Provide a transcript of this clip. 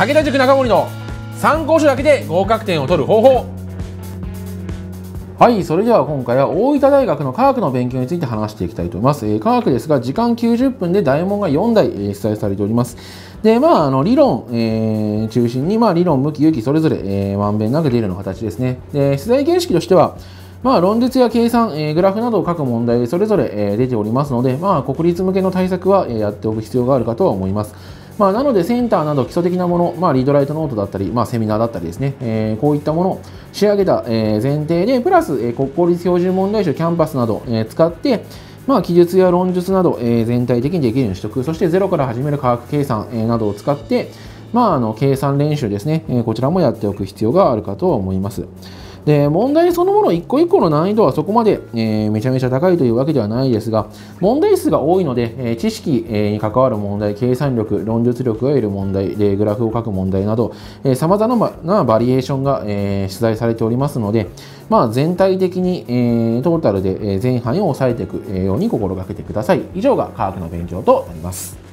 武田塾中森の参考書だけで合格点を取る方法。はい、それでは今回は大分大学の科学の勉強について話していきたいと思います。科学ですが時間90分で大問が4題出題されております。で、理論、中心に、理論、向き、有機それぞれ、まんべんなく出るの形ですね。で、出題形式としては、論述や計算、グラフなどを書く問題でそれぞれ、出ておりますので、国立向けの対策は、やっておく必要があるかとは思います。なのでセンターなど基礎的なもの、リードライトノートだったり、セミナーだったりですね、こういったものを仕上げた前提で、プラス国公立標準問題集、キャンパスなど使って、記述や論述など全体的にできるようにしておく、そしてゼロから始める科学計算などを使って、計算練習ですね、こちらもやっておく必要があるかと思います。で、問題そのもの一個一個の難易度はそこまで、めちゃめちゃ高いというわけではないですが、問題数が多いので、知識に関わる問題、計算力、論述力が得る問題で、グラフを書く問題など、様々なバリエーションが、出題されておりますので、全体的に、トータルで全範囲を抑えていくように心がけてください。以上が科学の勉強となります。